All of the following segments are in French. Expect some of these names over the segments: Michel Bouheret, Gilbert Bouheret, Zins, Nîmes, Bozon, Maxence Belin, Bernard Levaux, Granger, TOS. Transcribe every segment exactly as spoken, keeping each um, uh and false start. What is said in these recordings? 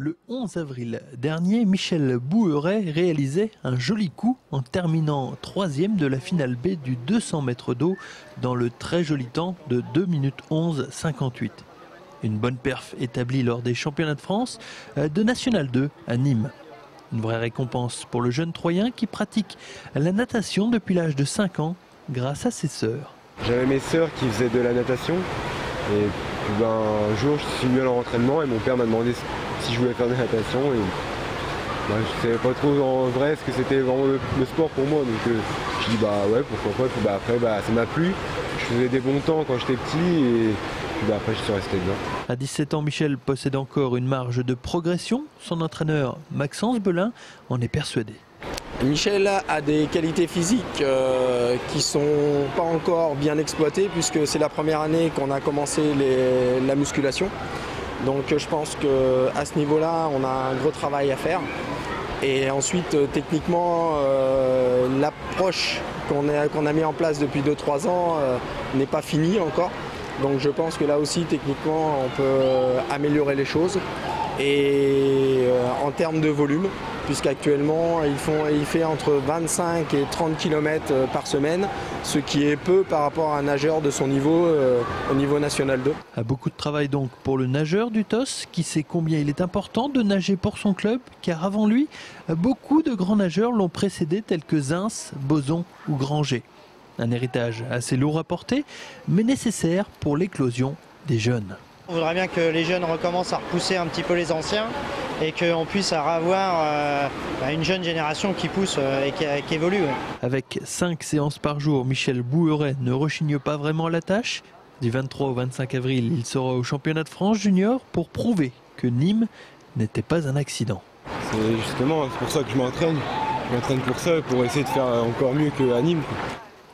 Le onze avril dernier, Michel Bouheret réalisait un joli coup en terminant troisième de la finale B du deux cents mètres d'eau dans le très joli temps de deux minutes onze cinquante-huit. Une bonne perf établie lors des championnats de France de National deux à Nîmes. Une vraie récompense pour le jeune Troyen qui pratique la natation depuis l'âge de cinq ans grâce à ses sœurs. J'avais mes sœurs qui faisaient de la natation et ben, un jour je suis venu à leur entraînement et mon père m'a demandé si je voulais faire de la natation et ben, je ne savais pas trop en vrai ce que c'était vraiment le, le sport pour moi, donc euh, je dis bah ouais pourquoi pas, et puis, bah, après bah, ça m'a plu, je faisais des bons temps quand j'étais petit et puis, bah, après je suis resté dedans. À dix-sept ans, Michel possède encore une marge de progression, son entraîneur Maxence Belin en est persuadé. Michel a des qualités physiques euh, qui ne sont pas encore bien exploitées puisque c'est la première année qu'on a commencé les, la musculation. Donc je pense qu'à ce niveau-là, on a un gros travail à faire. Et ensuite, techniquement, euh, l'approche qu'on a, qu'on a mis en place depuis deux trois ans euh, n'est pas finie encore. Donc je pense que là aussi, techniquement, on peut améliorer les choses. Et euh, en termes de volume, puisqu'actuellement il, il fait entre vingt-cinq et trente kilomètres par semaine, ce qui est peu par rapport à un nageur de son niveau euh, au niveau national deux. A beaucoup de travail donc pour le nageur du T O S qui sait combien il est important de nager pour son club, car avant lui, beaucoup de grands nageurs l'ont précédé tels que Zins, Bozon ou Granger. Un héritage assez lourd à porter, mais nécessaire pour l'éclosion des jeunes. On voudrait bien que les jeunes recommencent à repousser un petit peu les anciens et qu'on puisse avoir une jeune génération qui pousse et qui évolue. Avec cinq séances par jour, Michel Bouheret ne rechigne pas vraiment la tâche. Du vingt-trois au vingt-cinq avril, il sera au championnat de France junior pour prouver que Nîmes n'était pas un accident. C'est justement pour ça que je m'entraîne. Je m'entraîne pour ça, pour essayer de faire encore mieux qu'à Nîmes.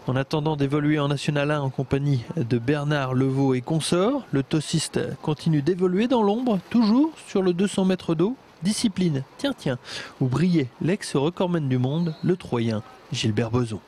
En attendant d'évoluer en National un en compagnie de Bernard Levaux et consorts, le tossiste continue d'évoluer dans l'ombre, toujours sur le deux cents mètres d'eau, discipline, tiens tiens, où brillait l'ex-recordman du monde, le Troyen Gilbert Bouheret.